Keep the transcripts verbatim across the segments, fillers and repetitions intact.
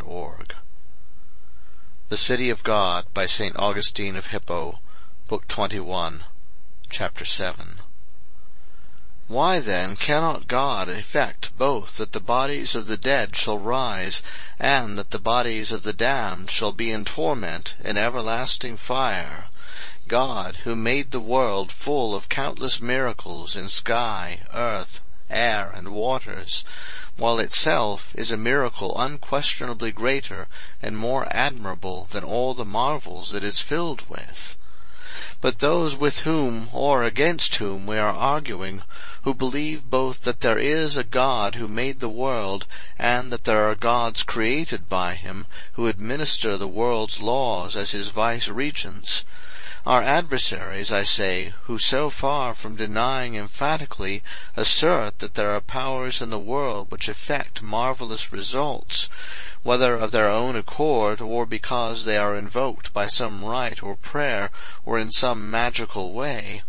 Augustine of Hippo dot org. The City of God by Saint Augustine of Hippo, Book twenty-one, Chapter seven. Why then cannot God effect both that the bodies of the dead shall rise, and that the bodies of the damned shall be in torment in everlasting fire? God, who made the world full of countless miracles in sky, earth, air, and waters, while itself is a miracle unquestionably greater and more admirable than all the marvels it is filled with. But those with whom or against whom we are arguing, who believe both that there is a God who made the world, and that there are gods created by him, who administer the world's laws as his vice-regents, are adversaries, I say, who so far from denying emphatically assert that there are powers in the world which effect marvellous results, whether of their own accord or because they are invoked by some rite or prayer or in some magical way,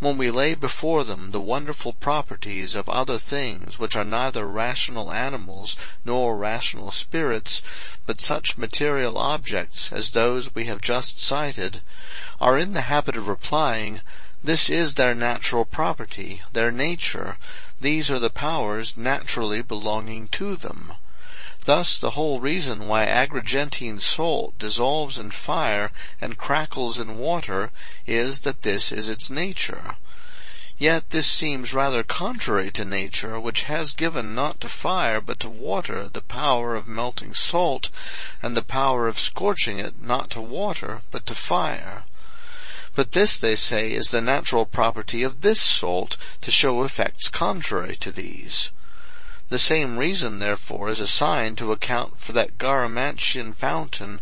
when we lay before them the wonderful properties of other things which are neither rational animals nor rational spirits, but such material objects as those we have just cited, are in the habit of replying, "This is their natural property, their nature, these are the powers naturally belonging to them." Thus the whole reason why Agrigentine salt dissolves in fire and crackles in water is that this is its nature. Yet this seems rather contrary to nature, which has given not to fire but to water the power of melting salt, and the power of scorching it not to water but to fire. But this, they say, is the natural property of this salt, to show effects contrary to these. The same reason, therefore, is assigned to account for that Garamantian fountain,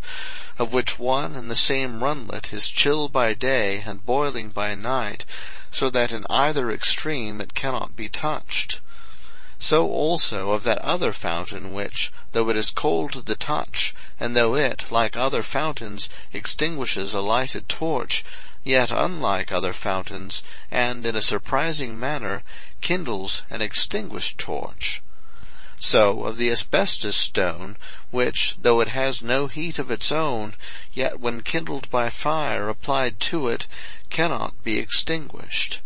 of which one and the same runlet is chill by day and boiling by night, so that in either extreme it cannot be touched. So also of that other fountain which, though it is cold to the touch, and though it, like other fountains, extinguishes a lighted torch, yet unlike other fountains, and in a surprising manner, kindles an extinguished torch. So of the asbestos stone, which, though it has no heat of its own, yet when kindled by fire applied to it, cannot be extinguished.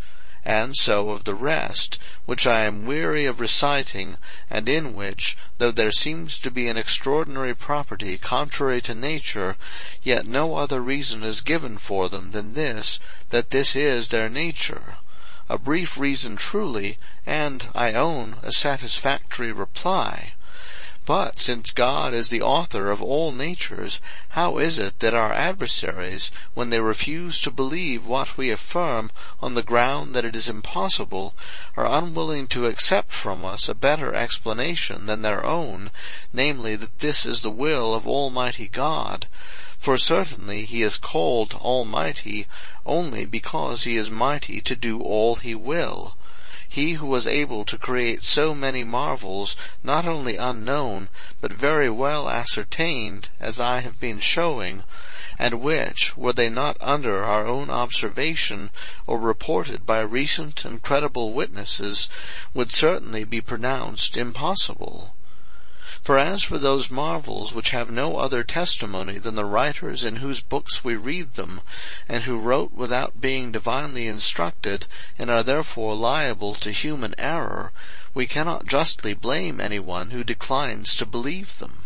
And so of the rest, which I am weary of reciting, and in which, though there seems to be an extraordinary property contrary to nature, yet no other reason is given for them than this, that this is their nature. A brief reason truly, and, I own, a satisfactory reply. But, since God is the author of all natures, how is it that our adversaries, when they refuse to believe what we affirm on the ground that it is impossible, are unwilling to accept from us a better explanation than their own, namely, that this is the will of Almighty God? For certainly he is called Almighty only because he is mighty to do all he will. He who was able to create so many marvels, not only unknown, but very well ascertained, as I have been showing, and which, were they not under our own observation, or reported by recent and credible witnesses, would certainly be pronounced impossible. For as for those marvels which have no other testimony than the writers in whose books we read them, and who wrote without being divinely instructed, and are therefore liable to human error, we cannot justly blame anyone who declines to believe them.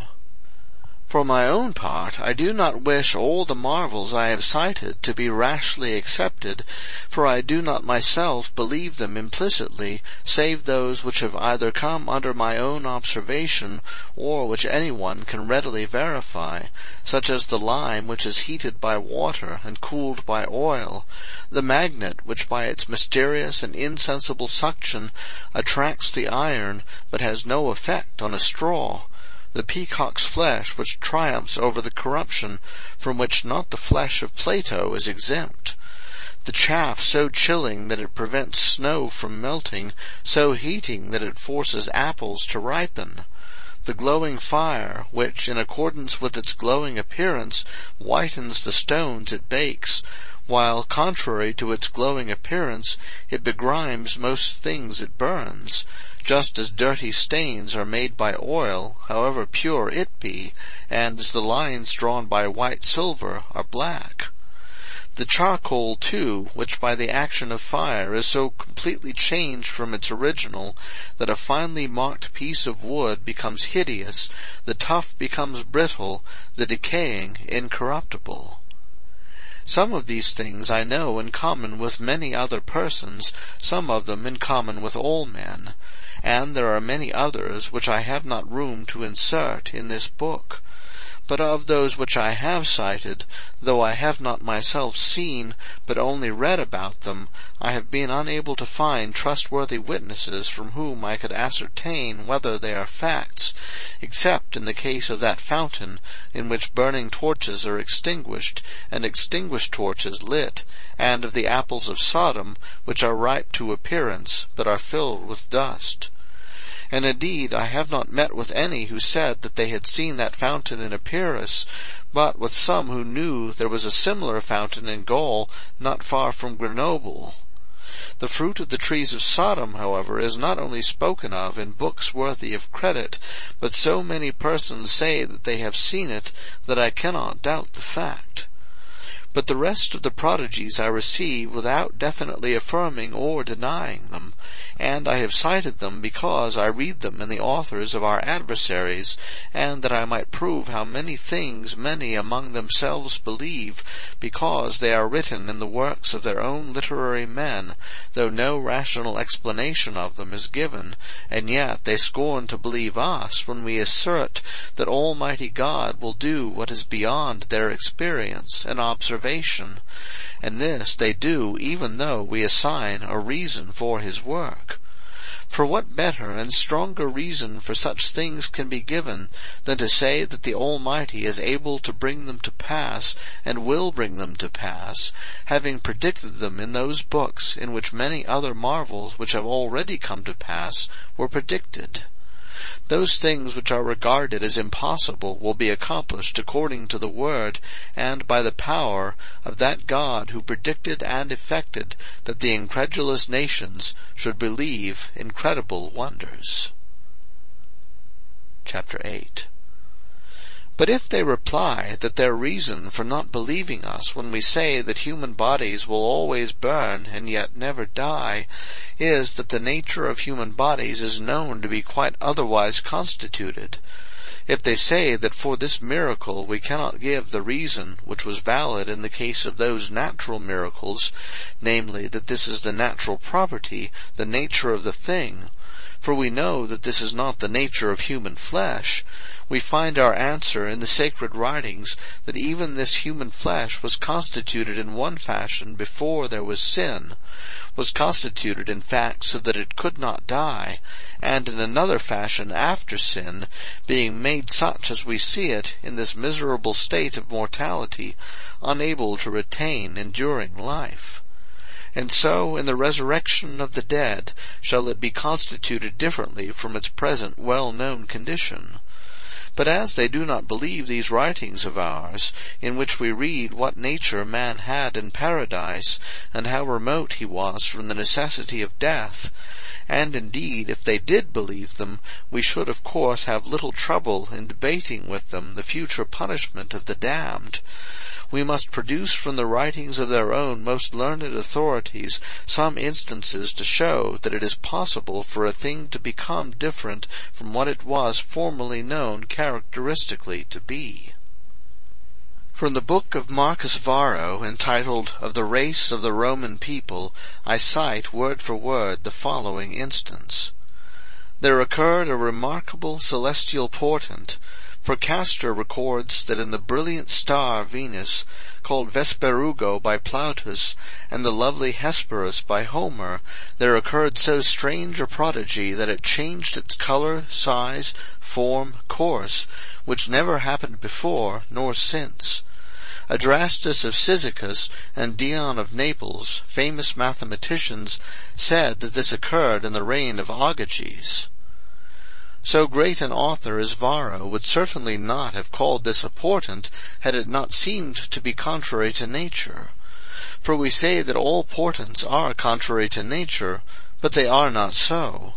For my own part, I do not wish all the marvels I have cited to be rashly accepted, for I do not myself believe them implicitly, save those which have either come under my own observation, or which any one can readily verify, such as the lime which is heated by water and cooled by oil, the magnet which by its mysterious and insensible suction attracts the iron, but has no effect on a straw, the peacock's flesh which triumphs over the corruption, from which not the flesh of Plato is exempt, the chaff so chilling that it prevents snow from melting, so heating that it forces apples to ripen, the glowing fire which, in accordance with its glowing appearance, whitens the stones it bakes, while, contrary to its glowing appearance, it begrimes most things it burns, just as dirty stains are made by oil, however pure it be, and as the lines drawn by white silver are black. The charcoal, too, which by the action of fire is so completely changed from its original, that a finely marked piece of wood becomes hideous, the tough becomes brittle, the decaying incorruptible. Some of these things I know in common with many other persons, some of them in common with all men, and there are many others which I have not room to insert in this book. But of those which I have cited, though I have not myself seen, but only read about them, I have been unable to find trustworthy witnesses from whom I could ascertain whether they are facts, except in the case of that fountain, in which burning torches are extinguished, and extinguished torches lit, and of the apples of Sodom, which are ripe to appearance, but are filled with dust. And indeed I have not met with any who said that they had seen that fountain in Epirus, but with some who knew there was a similar fountain in Gaul, not far from Grenoble. The fruit of the trees of Sodom, however, is not only spoken of in books worthy of credit, but so many persons say that they have seen it, that I cannot doubt the fact. But the rest of the prodigies I receive without definitely affirming or denying them, and I have cited them because I read them in the authors of our adversaries, and that I might prove how many things many among themselves believe, because they are written in the works of their own literary men, though no rational explanation of them is given, and yet they scorn to believe us when we assert that Almighty God will do what is beyond their experience and observation. And this they do even though we assign a reason for his work. For what better and stronger reason for such things can be given than to say that the Almighty is able to bring them to pass, and will bring them to pass, having predicted them in those books in which many other marvels which have already come to pass were predicted? Those things which are regarded as impossible will be accomplished according to the word and by the power of that God who predicted and effected that the incredulous nations should believe incredible wonders. Chapter eight. But if they reply that their reason for not believing us when we say that human bodies will always burn and yet never die, is that the nature of human bodies is known to be quite otherwise constituted, if they say that for this miracle we cannot give the reason which was valid in the case of those natural miracles, namely that this is the natural property, the nature of the thing, for we know that this is not the nature of human flesh, we find our answer in the sacred writings that even this human flesh was constituted in one fashion before there was sin, was constituted in fact so that it could not die, and in another fashion after sin, being made such as we see it in this miserable state of mortality, unable to retain enduring life. And so in the resurrection of the dead shall it be constituted differently from its present well-known condition. But as they do not believe these writings of ours, in which we read what nature man had in paradise, and how remote he was from the necessity of death, and indeed if they did believe them, we should of course have little trouble in debating with them the future punishment of the damned. We must produce from the writings of their own most learned authorities some instances to show that it is possible for a thing to become different from what it was formerly known characteristically to be. From the book of Marcus Varro, entitled Of the Race of the Roman People, I cite word for word the following instance. There occurred a remarkable celestial portent, for Castor records that in the brilliant star Venus, called Vesperugo by Plautus, and the lovely Hesperus by Homer, there occurred so strange a prodigy that it changed its color, size, form, course, which never happened before nor since. Adrastus of Cyzicus and Dion of Naples, famous mathematicians, said that this occurred in the reign of Ogyges. So great an author as Varro would certainly not have called this a portent had it not seemed to be contrary to nature. For we say that all portents are contrary to nature, but they are not so.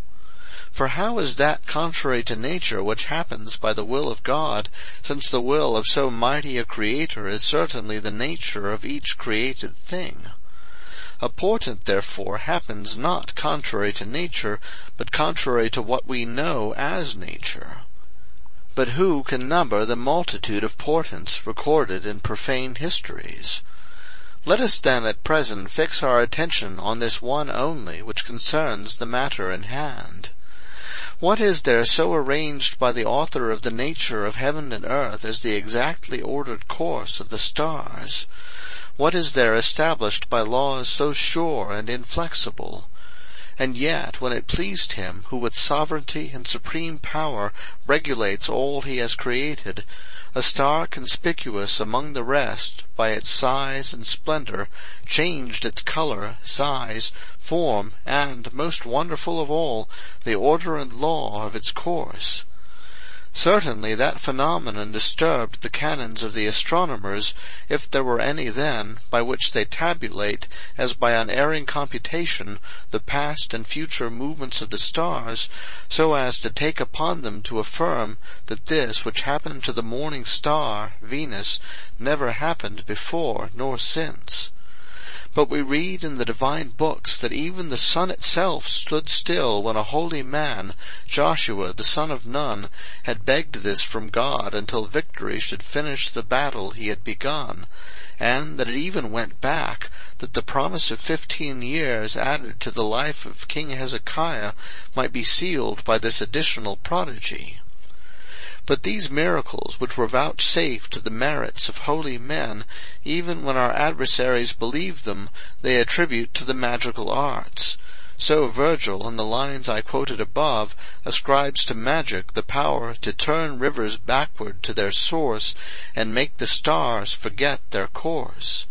For how is that contrary to nature which happens by the will of God, since the will of so mighty a creator is certainly the nature of each created thing? A portent, therefore, happens not contrary to nature, but contrary to what we know as nature. But who can number the multitude of portents recorded in profane histories? Let us then at present fix our attention on this one only, which concerns the matter in hand. What is there so arranged by the author of the nature of heaven and earth as the exactly ordered course of the stars? What is there established by laws so sure and inflexible? And yet, when it pleased him, who with sovereignty and supreme power regulates all he has created, a star conspicuous among the rest, by its size and splendor, changed its color, size, form, and, most wonderful of all, the order and law of its course. Certainly that phenomenon disturbed the canons of the astronomers, if there were any then, by which they tabulate, as by unerring computation, the past and future movements of the stars, so as to take upon them to affirm that this which happened to the morning star, Venus, never happened before nor since. But we read in the divine books that even the sun itself stood still when a holy man, Joshua the son of Nun, had begged this from God until victory should finish the battle he had begun, and that it even went back, that the promise of fifteen years added to the life of King Hezekiah might be sealed by this additional prodigy. But these miracles, which were vouchsafed to the merits of holy men, even when our adversaries believe them, they attribute to the magical arts. So Virgil, in the lines I quoted above, ascribes to magic the power to turn rivers backward to their source, and make the stars forget their course.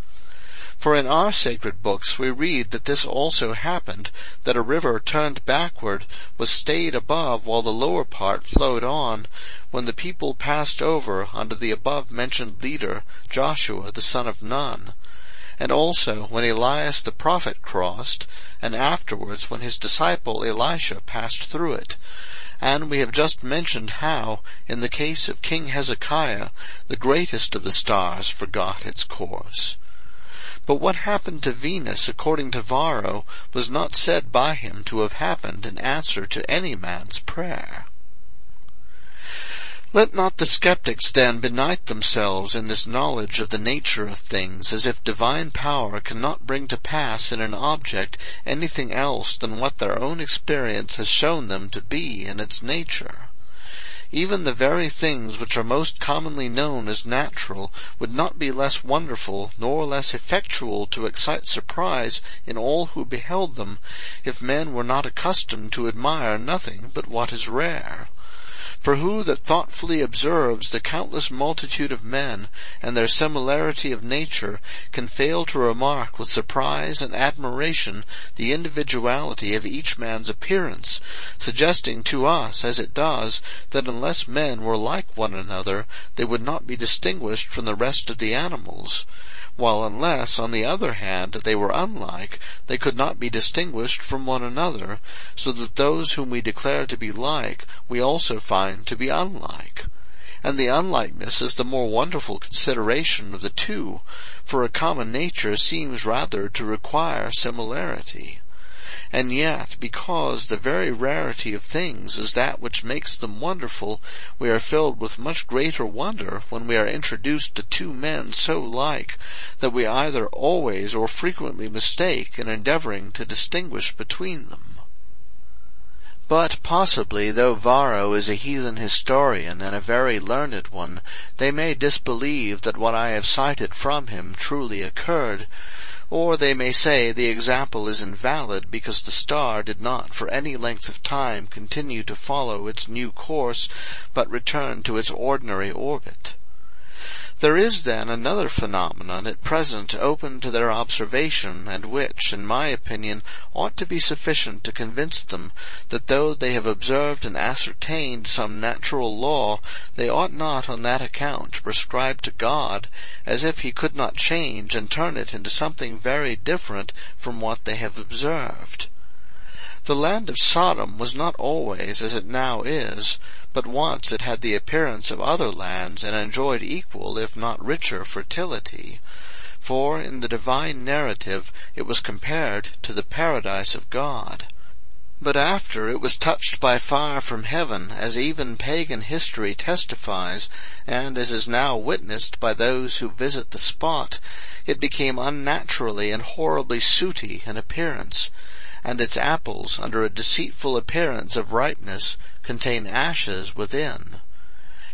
For in our sacred books we read that this also happened, that a river turned backward was stayed above while the lower part flowed on, when the people passed over under the above-mentioned leader, Joshua the son of Nun. And also when Elias the prophet crossed, and afterwards when his disciple Elisha passed through it. And we have just mentioned how, in the case of King Hezekiah, the greatest of the stars forgot its course. But what happened to Venus, according to Varro, was not said by him to have happened in answer to any man's prayer. Let not the skeptics then benight themselves in this knowledge of the nature of things, as if divine power cannot bring to pass in an object anything else than what their own experience has shown them to be in its nature. Even the very things which are most commonly known as natural would not be less wonderful nor less effectual to excite surprise in all who beheld them, if men were not accustomed to admire nothing but what is rare. For who that thoughtfully observes the countless multitude of men, and their similarity of nature, can fail to remark with surprise and admiration the individuality of each man's appearance, suggesting to us, as it does, that unless men were like one another, they would not be distinguished from the rest of the animals, while unless, on the other hand, they were unlike, they could not be distinguished from one another, so that those whom we declare to be like, we also find to be unlike. And the unlikeness is the more wonderful consideration of the two, for a common nature seems rather to require similarity. And yet, because the very rarity of things is that which makes them wonderful, we are filled with much greater wonder when we are introduced to two men so like, that we either always or frequently mistake in endeavoring to distinguish between them. But possibly, though Varro is a heathen historian and a very learned one, they may disbelieve that what I have cited from him truly occurred, or they may say the example is invalid because the star did not for any length of time continue to follow its new course, but returned to its ordinary orbit. There is then another phenomenon at present open to their observation, and which, in my opinion, ought to be sufficient to convince them that though they have observed and ascertained some natural law, they ought not on that account to prescribe to God, as if he could not change and turn it into something very different from what they have observed. The land of Sodom was not always as it now is, but once it had the appearance of other lands, and enjoyed equal, if not richer, fertility. For in the divine narrative it was compared to the paradise of God. But after it was touched by fire from heaven, as even pagan history testifies, and as is now witnessed by those who visit the spot, it became unnaturally and horribly sooty in appearance, and its apples, under a deceitful appearance of ripeness, contain ashes within.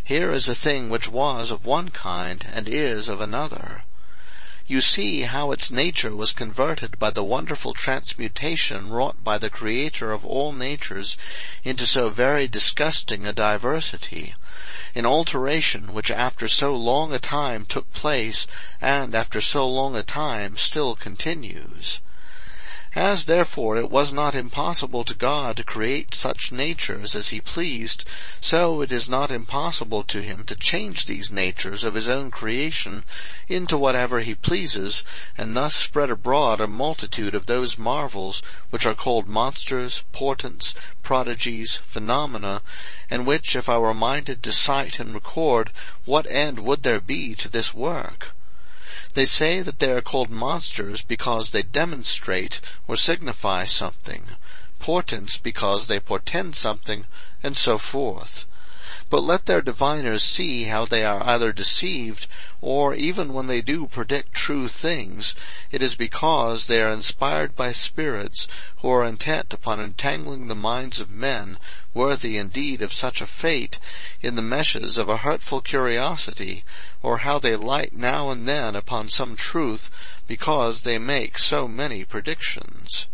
Here is a thing which was of one kind, and is of another. You see how its nature was converted by the wonderful transmutation wrought by the Creator of all natures into so very disgusting a diversity, an alteration which after so long a time took place, and after so long a time still continues. As therefore it was not impossible to God to create such natures as he pleased, so it is not impossible to him to change these natures of his own creation into whatever he pleases, and thus spread abroad a multitude of those marvels which are called monsters, portents, prodigies, phenomena, and which, if I were minded to cite and record, what end would there be to this work? They say that they are called monsters because they demonstrate or signify something, portents because they portend something, and so forth. But let their diviners see how they are either deceived, or even when they do predict true things, it is because they are inspired by spirits who are intent upon entangling the minds of men, worthy indeed of such a fate, in the meshes of a hurtful curiosity, or how they light now and then upon some truth, because they make so many predictions.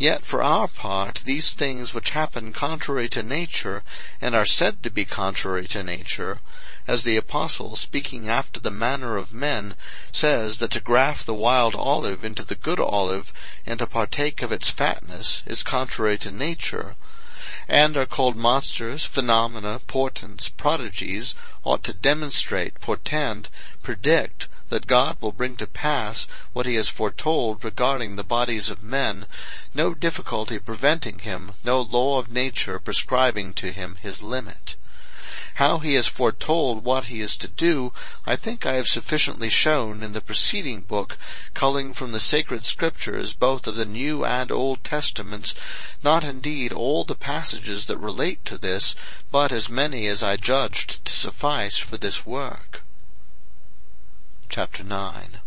Yet for our part, these things which happen contrary to nature, and are said to be contrary to nature, as the apostle, speaking after the manner of men, says that to graft the wild olive into the good olive, and to partake of its fatness, is contrary to nature, and are called monsters, phenomena, portents, prodigies, ought to demonstrate, portend, predict, that God will bring to pass what he has foretold regarding the bodies of men, no difficulty preventing him, no law of nature prescribing to him his limit. How he has foretold what he is to do, I think I have sufficiently shown in the preceding book, culling from the sacred scriptures both of the New and Old Testaments, not indeed all the passages that relate to this, but as many as I judged to suffice for this work. Chapter nine.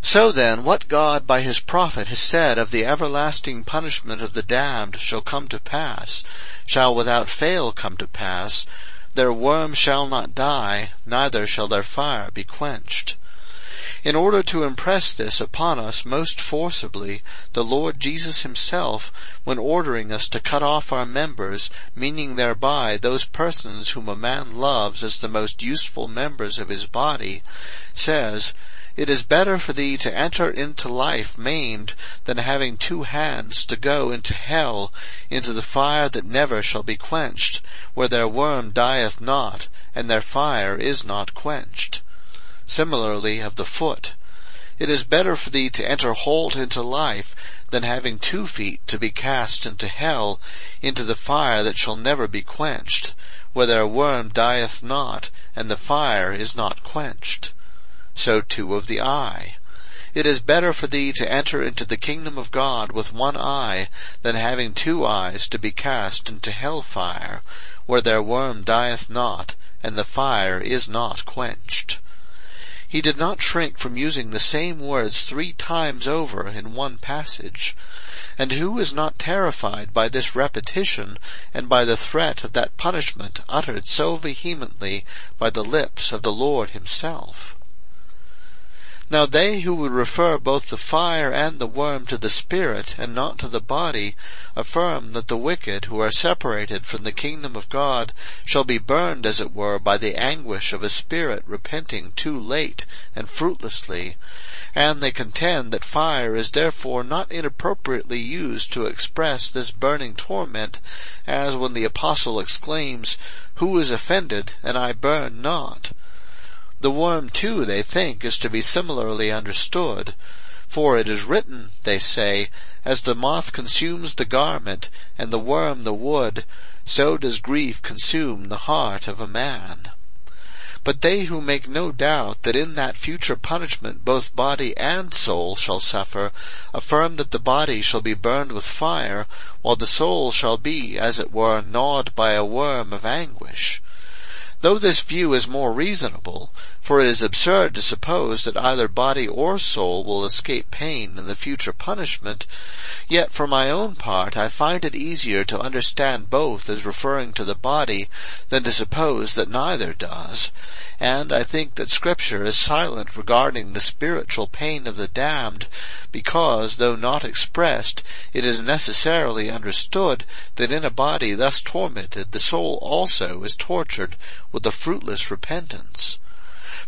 So then, what God by his prophet has said of the everlasting punishment of the damned shall come to pass, shall without fail come to pass. Their worm shall not die, neither shall their fire be quenched. In order to impress this upon us most forcibly, the Lord Jesus himself, when ordering us to cut off our members, meaning thereby those persons whom a man loves as the most useful members of his body, says, "It is better for thee to enter into life maimed, than having two hands to go into hell, into the fire that never shall be quenched, where their worm dieth not, and their fire is not quenched." Similarly of the foot, "It is better for thee to enter whole into life, than having two feet to be cast into hell, into the fire that shall never be quenched, where their worm dieth not, and the fire is not quenched." So too of the eye, "It is better for thee to enter into the kingdom of God with one eye, than having two eyes to be cast into hell fire, where their worm dieth not, and the fire is not quenched." He did not shrink from using the same words three times over in one passage. And who is not terrified by this repetition, and by the threat of that punishment uttered so vehemently by the lips of the Lord himself? Now they who would refer both the fire and the worm to the spirit, and not to the body, affirm that the wicked who are separated from the kingdom of God shall be burned, as it were, by the anguish of a spirit repenting too late and fruitlessly, and they contend that fire is therefore not inappropriately used to express this burning torment, as when the apostle exclaims, "Who is offended, and I burn not?" The worm, too, they think, is to be similarly understood. For it is written, they say, as the moth consumes the garment, and the worm the wood, so does grief consume the heart of a man. But they who make no doubt that in that future punishment both body and soul shall suffer, affirm that the body shall be burned with fire, while the soul shall be, as it were, gnawed by a worm of anguish. Though this view is more reasonable, for it is absurd to suppose that either body or soul will escape pain in the future punishment, yet for my own part I find it easier to understand both as referring to the body than to suppose that neither does, and I think that Scripture is silent regarding the spiritual pain of the damned, because, though not expressed, it is necessarily understood that in a body thus tormented the soul also is tortured with a fruitless repentance.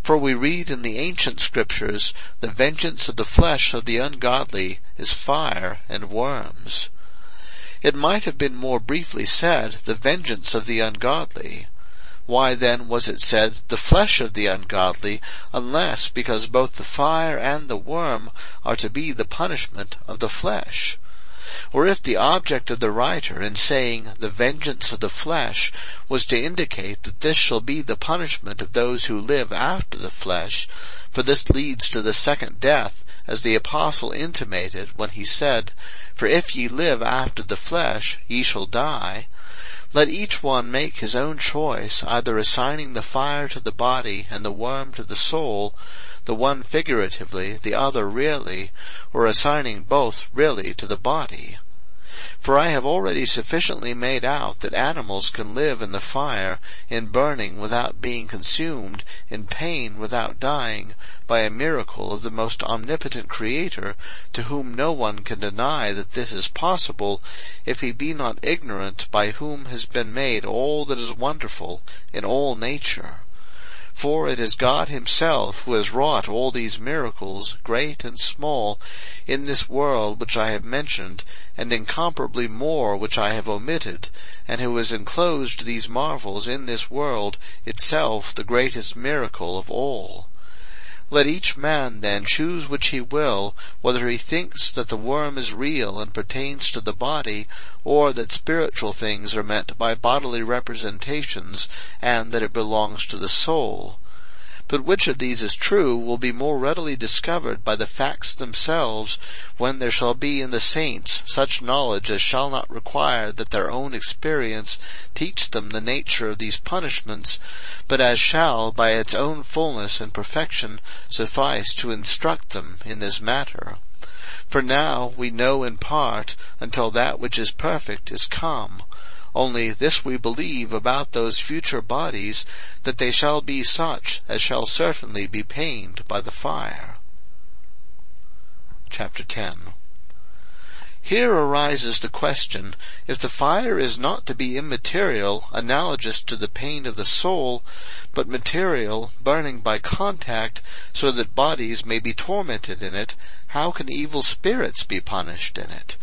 For we read in the ancient Scriptures, the vengeance of the flesh of the ungodly is fire and worms. It might have been more briefly said, the vengeance of the ungodly. Why then was it said, the flesh of the ungodly, unless because both the fire and the worm are to be the punishment of the flesh? Or if the object of the writer in saying the vengeance of the flesh was to indicate that this shall be the punishment of those who live after the flesh, for this leads to the second death, as the apostle intimated when he said, For if ye live after the flesh, ye shall die. Let each one make his own choice, either assigning the fire to the body and the worm to the soul, the one figuratively, the other really, or assigning both really to the body. For I have already sufficiently made out that animals can live in the fire, in burning without being consumed, in pain without dying, by a miracle of the most omnipotent Creator, to whom no one can deny that this is possible, if he be not ignorant by whom has been made all that is wonderful in all nature. For it is God himself who has wrought all these miracles, great and small, in this world which I have mentioned, and incomparably more which I have omitted, and who has enclosed these marvels in this world, itself the greatest miracle of all. Let each man, then, choose which he will, whether he thinks that the worm is real and pertains to the body, or that spiritual things are meant by bodily representations, and that it belongs to the soul. But which of these is true will be more readily discovered by the facts themselves, when there shall be in the saints such knowledge as shall not require that their own experience teach them the nature of these punishments, but as shall by its own fullness and perfection suffice to instruct them in this matter. For now we know in part, until that which is perfect is come. Only this we believe about those future bodies, that they shall be such as shall certainly be pained by the fire. Chapter ten. Here arises the question, if the fire is not to be immaterial, analogous to the pain of the soul, but material, burning by contact, so that bodies may be tormented in it, how can evil spirits be punished in it?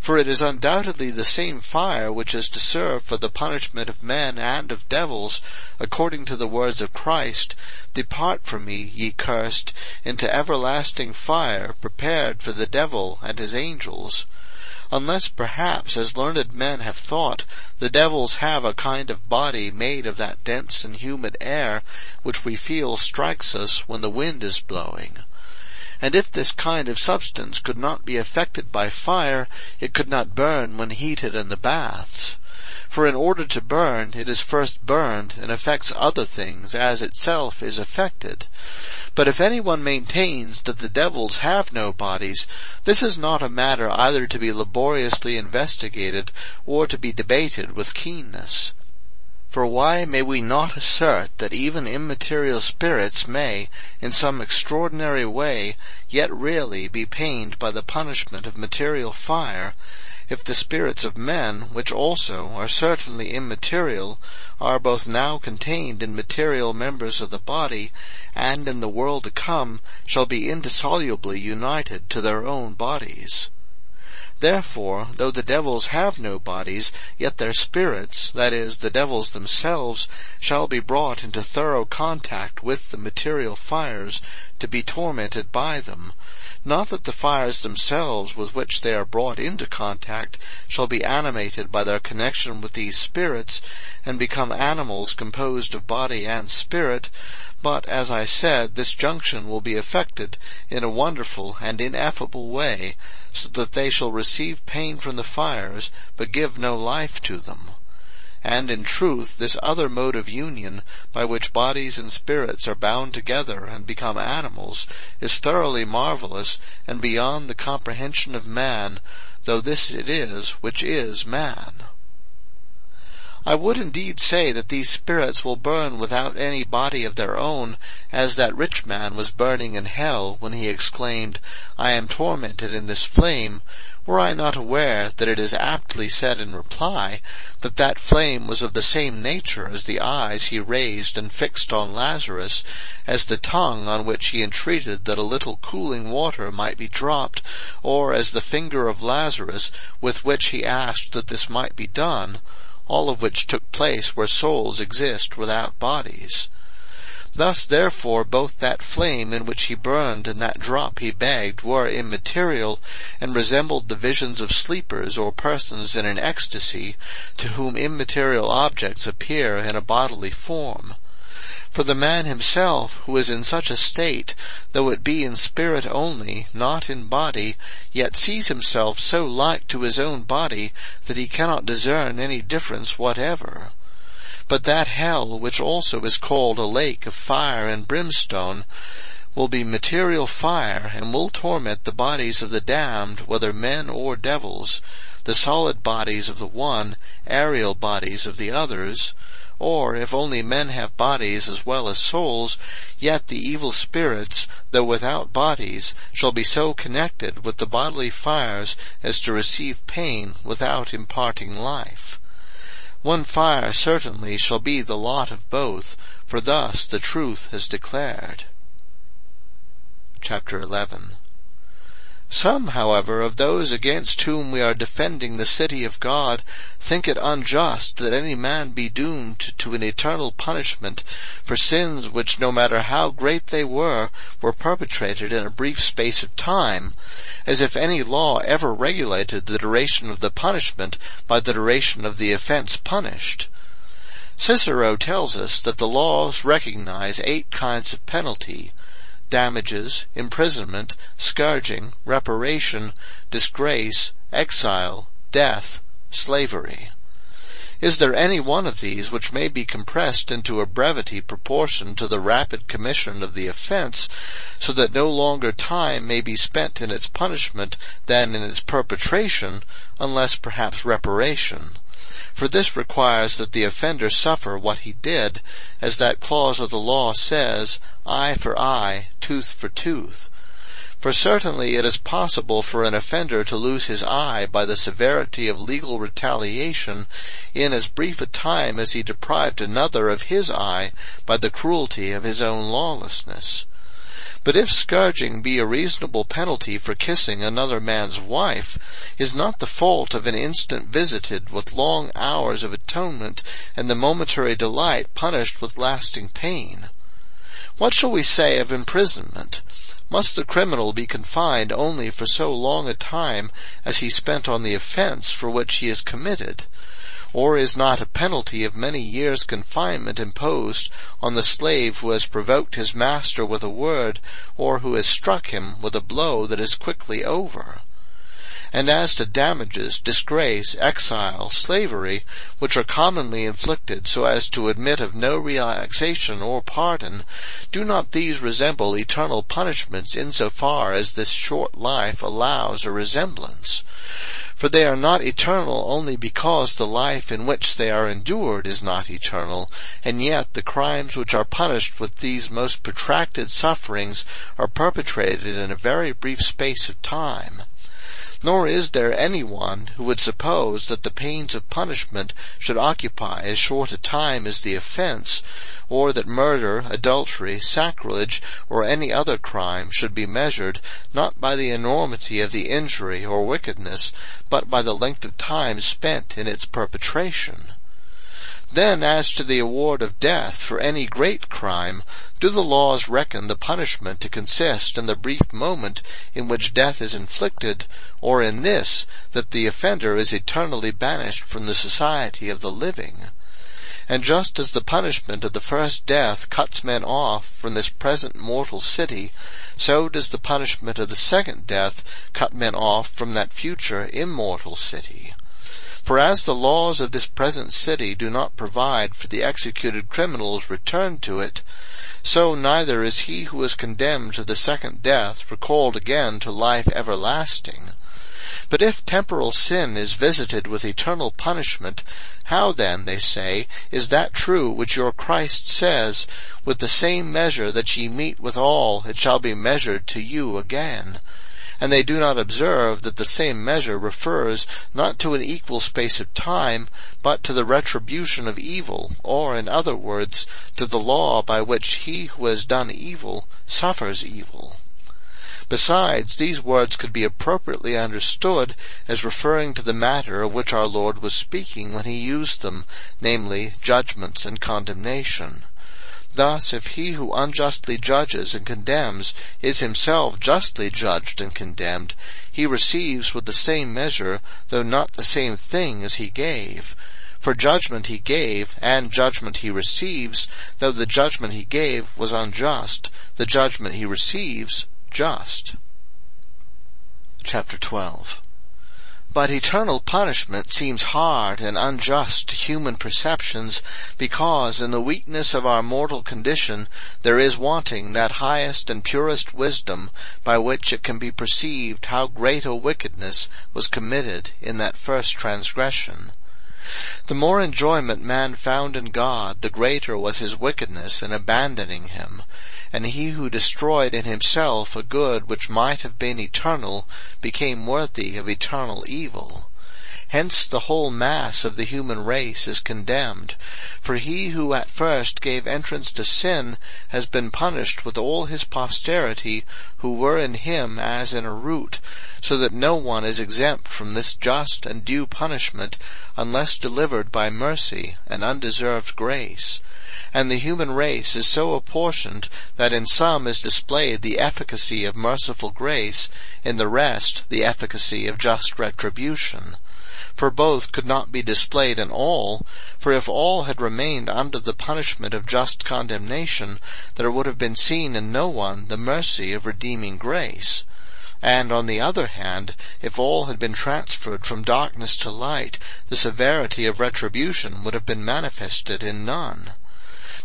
For it is undoubtedly the same fire which is to serve for the punishment of men and of devils, according to the words of Christ, Depart from me, ye cursed, into everlasting fire prepared for the devil and his angels. Unless perhaps, as learned men have thought, the devils have a kind of body made of that dense and humid air which we feel strikes us when the wind is blowing. And if this kind of substance could not be affected by fire, it could not burn when heated in the baths. For in order to burn, it is first burned, and affects other things, as itself is affected. But if anyone maintains that the devils have no bodies, this is not a matter either to be laboriously investigated, or to be debated with keenness. For why may we not assert that even immaterial spirits may, in some extraordinary way, yet really be pained by the punishment of material fire, if the spirits of men, which also are certainly immaterial, are both now contained in material members of the body, and in the world to come shall be indissolubly united to their own bodies? Therefore, though the devils have no bodies, yet their spirits, that is, the devils themselves, shall be brought into thorough contact with the material fires, to be tormented by them. Not that the fires themselves with which they are brought into contact shall be animated by their connection with these spirits, and become animals composed of body and spirit, but, as I said, this junction will be effected in a wonderful and ineffable way, so that they shall receive pain from the fires, but give no life to them. And in truth, this other mode of union, by which bodies and spirits are bound together and become animals, is thoroughly marvelous, and beyond the comprehension of man, though this it is which is man. I would indeed say that these spirits will burn without any body of their own, as that rich man was burning in hell when he exclaimed, I am tormented in this flame, were I not aware that it is aptly said in reply, that that flame was of the same nature as the eyes he raised and fixed on Lazarus, as the tongue on which he entreated that a little cooling water might be dropped, or as the finger of Lazarus with which he asked that this might be done, all of which took place where souls exist without bodies. Thus therefore both that flame in which he burned and that drop he begged were immaterial, and resembled the visions of sleepers or persons in an ecstasy, to whom immaterial objects appear in a bodily form. For the man himself, who is in such a state, though it be in spirit only, not in body, yet sees himself so like to his own body, that he cannot discern any difference whatever. But that hell, which also is called a lake of fire and brimstone, will be material fire, and will torment the bodies of the damned, whether men or devils, the solid bodies of the one, aerial bodies of the others, or, if only men have bodies as well as souls, yet the evil spirits, though without bodies, shall be so connected with the bodily fires as to receive pain without imparting life. One fire certainly shall be the lot of both, for thus the truth is declared. Chapter eleven. Some, however, of those against whom we are defending the city of God think it unjust that any man be doomed to an eternal punishment for sins which, no matter how great they were, were perpetrated in a brief space of time, as if any law ever regulated the duration of the punishment by the duration of the offense punished. Cicero tells us that the laws recognize eight kinds of penalty: damages, imprisonment, scourging, reparation, disgrace, exile, death, slavery. Is there any one of these which may be compressed into a brevity proportioned to the rapid commission of the offense, so that no longer time may be spent in its punishment than in its perpetration, unless perhaps reparation? For this requires that the offender suffer what he did, as that clause of the law says, eye for eye, tooth for tooth. For certainly it is possible for an offender to lose his eye by the severity of legal retaliation in as brief a time as he deprived another of his eye by the cruelty of his own lawlessness. But if scourging be a reasonable penalty for kissing another man's wife, is not the fault of an instant visited with long hours of atonement, and the momentary delight punished with lasting pain? What shall we say of imprisonment? Must the criminal be confined only for so long a time as he spent on the offense for which he is committed? Or is not a penalty of many years' confinement imposed on the slave who has provoked his master with a word, or who has struck him with a blow that is quickly over? And as to damages, disgrace, exile, slavery, which are commonly inflicted so as to admit of no relaxation or pardon, do not these resemble eternal punishments in so far as this short life allows a resemblance? For they are not eternal only because the life in which they are endured is not eternal, and yet the crimes which are punished with these most protracted sufferings are perpetrated in a very brief space of time. Nor is there any one who would suppose that the pains of punishment should occupy as short a time as the offense, or that murder, adultery, sacrilege, or any other crime should be measured, not by the enormity of the injury or wickedness, but by the length of time spent in its perpetration. Then as to the award of death for any great crime, do the laws reckon the punishment to consist in the brief moment in which death is inflicted, or in this, that the offender is eternally banished from the society of the living? And just as the punishment of the first death cuts men off from this present mortal city, so does the punishment of the second death cut men off from that future immortal city. For as the laws of this present city do not provide for the executed criminal's return to it, so neither is he who is condemned to the second death recalled again to life everlasting. But if temporal sin is visited with eternal punishment, how then, they say, is that true which your Christ says, with the same measure that ye meet withal, it shall be measured to you again? And they do not observe that the same measure refers not to an equal space of time, but to the retribution of evil, or, in other words, to the law by which he who has done evil suffers evil. Besides, these words could be appropriately understood as referring to the matter of which our Lord was speaking when he used them, namely, judgments and condemnation. Thus, if he who unjustly judges and condemns is himself justly judged and condemned, he receives with the same measure, though not the same thing as he gave. For judgment he gave, and judgment he receives, though the judgment he gave was unjust, the judgment he receives just. Chapter twelve. But eternal punishment seems hard and unjust to human perceptions, because in the weakness of our mortal condition there is wanting that highest and purest wisdom by which it can be perceived how great a wickedness was committed in that first transgression. The more enjoyment man found in God, the greater was his wickedness in abandoning him. And he who destroyed in himself a good which might have been eternal became worthy of eternal evil. Hence the whole mass of the human race is condemned, for he who at first gave entrance to sin has been punished with all his posterity, who were in him as in a root, so that no one is exempt from this just and due punishment unless delivered by mercy and undeserved grace. And the human race is so apportioned that in some is displayed the efficacy of merciful grace, in the rest the efficacy of just retribution. For both could not be displayed in all, for if all had remained under the punishment of just condemnation, there would have been seen in no one the mercy of redeeming grace. And, on the other hand, if all had been transferred from darkness to light, the severity of retribution would have been manifested in none.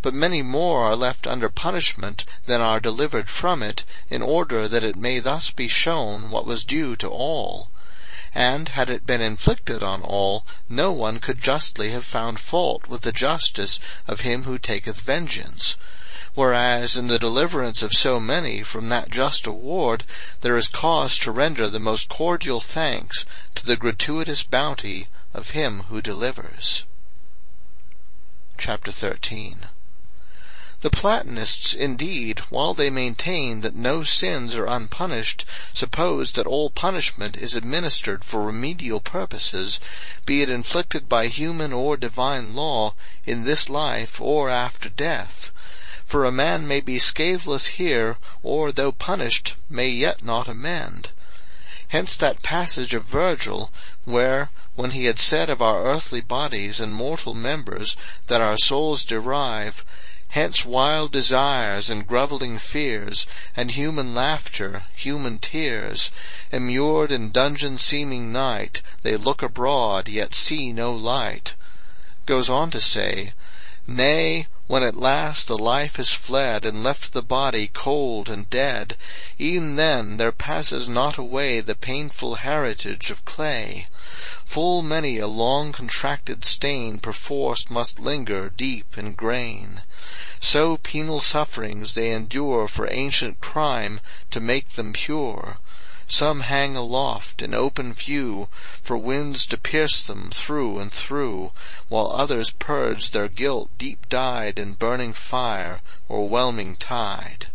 But many more are left under punishment than are delivered from it, in order that it may thus be shown what was due to all. And, had it been inflicted on all, no one could justly have found fault with the justice of him who taketh vengeance. Whereas, in the deliverance of so many from that just award, there is cause to render the most cordial thanks to the gratuitous bounty of him who delivers. Chapter thirteen. The Platonists, indeed, while they maintain that no sins are unpunished, suppose that all punishment is administered for remedial purposes, be it inflicted by human or divine law, in this life or after death. For a man may be scatheless here, or, though punished, may yet not amend. Hence that passage of Virgil, where, when he had said of our earthly bodies and mortal members that our souls derive, hence wild desires and grovelling fears, and human laughter, human tears, immured in dungeon-seeming night, they look abroad, yet see no light, goes on to say, Nay, when at last the life is fled, and left the body cold and dead, e'en then there passes not away the painful heritage of clay. Full many a long contracted stain perforce must linger deep in grain. So penal sufferings they endure for ancient crime to make them pure. Some hang aloft in open view, for winds to pierce them through and through, while others purge their guilt deep dyed in burning fire or whelming tide.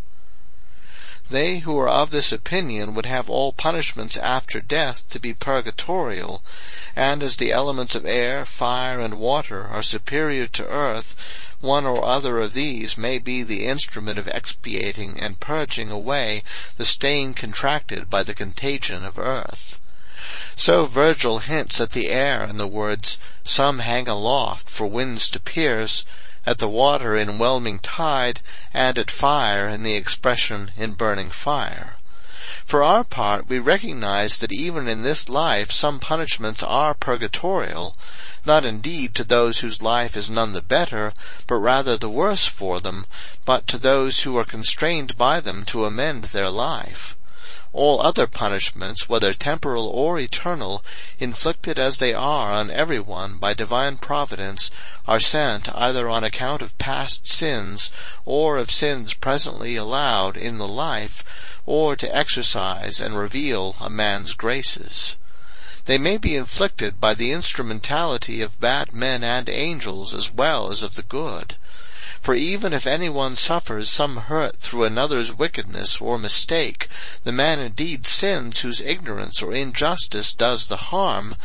They who are of this opinion would have all punishments after death to be purgatorial, and as the elements of air, fire, and water are superior to earth, one or other of these may be the instrument of expiating and purging away the stain contracted by the contagion of earth. So Virgil hints at the air in the words, "Some hang aloft for winds to pierce," at the water in whelming tide, and at fire in the expression in burning fire. For our part, we recognize that even in this life some punishments are purgatorial, not indeed to those whose life is none the better, but rather the worse for them, but to those who are constrained by them to amend their life. All other punishments, whether temporal or eternal, inflicted as they are on every one by divine providence, are sent either on account of past sins, or of sins presently allowed in the life, or to exercise and reveal a man's graces. They may be inflicted by the instrumentality of bad men and angels as well as of the good. For even if any one suffers some hurt through another's wickedness or mistake, the man indeed sins whose ignorance or injustice does the harm,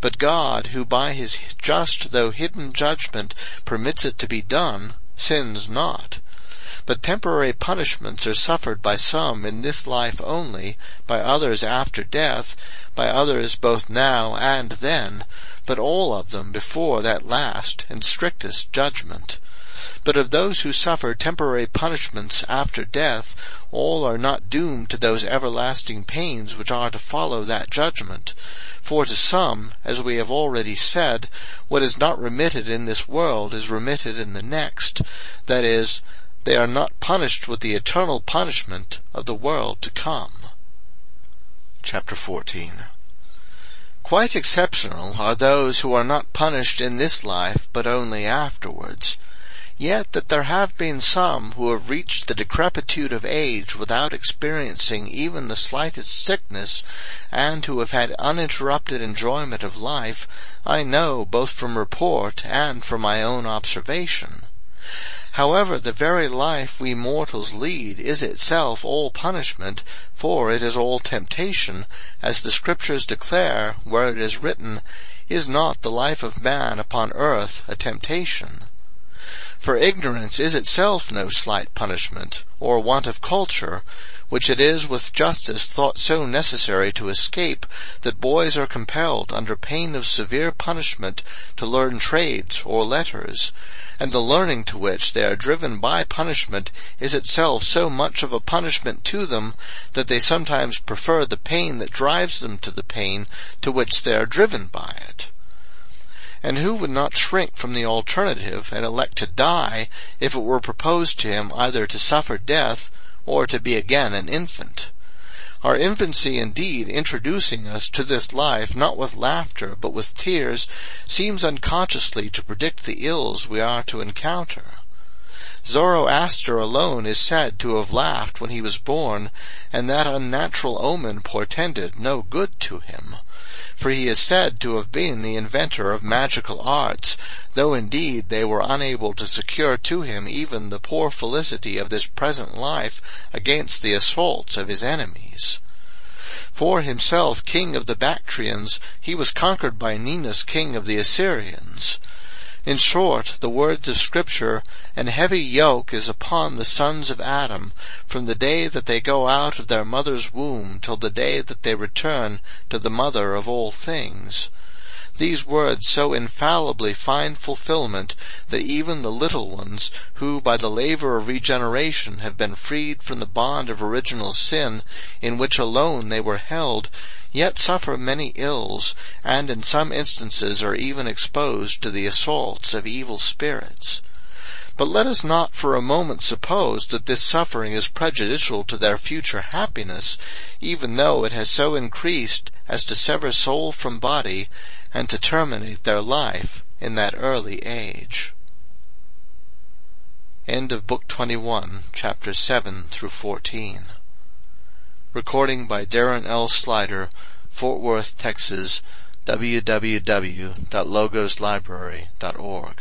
but God, who by his just though hidden judgment permits it to be done, sins not. But temporary punishments are suffered by some in this life only, by others after death, by others both now and then, but all of them before that last and strictest judgment. But of those who suffer temporary punishments after death, all are not doomed to those everlasting pains which are to follow that judgment. For to some, as we have already said, what is not remitted in this world is remitted in the next, that is, they are not punished with the eternal punishment of the world to come. Chapter fourteen. Quite exceptional are those who are not punished in this life, but only afterwards. Yet that there have been some who have reached the decrepitude of age without experiencing even the slightest sickness, and who have had uninterrupted enjoyment of life, I know both from report and from my own observation. However, the very life we mortals lead is itself all punishment, for it is all temptation, as the Scriptures declare, where it is written, "Is not the life of man upon earth a temptation?" For ignorance is itself no slight punishment, or want of culture, which it is with justice thought so necessary to escape, that boys are compelled under pain of severe punishment to learn trades or letters, and the learning to which they are driven by punishment is itself so much of a punishment to them, that they sometimes prefer the pain that drives them to the pain to which they are driven by it. And who would not shrink from the alternative and elect to die, if it were proposed to him either to suffer death or to be again an infant? Our infancy indeed, introducing us to this life not with laughter but with tears, seems unconsciously to predict the ills we are to encounter. Zoroaster alone is said to have laughed when he was born, and that unnatural omen portended no good to him. For he is said to have been the inventor of magical arts, though indeed they were unable to secure to him even the poor felicity of this present life against the assaults of his enemies. For himself king of the Bactrians, he was conquered by Ninus king of the Assyrians. In short, the words of Scripture, "An heavy yoke is upon the sons of Adam, from the day that they go out of their mother's womb till the day that they return to the mother of all things." These words so infallibly find fulfillment that even the little ones, who by the labor of regeneration have been freed from the bond of original sin, in which alone they were held, yet suffer many ills, and in some instances are even exposed to the assaults of evil spirits. But let us not for a moment suppose that this suffering is prejudicial to their future happiness, even though it has so increased as to sever soul from body, and to terminate their life in that early age. End of Book twenty-one, Chapters seven through fourteen. Recording by Darren L. Slider, Fort Worth, Texas, w w w dot logos library dot org.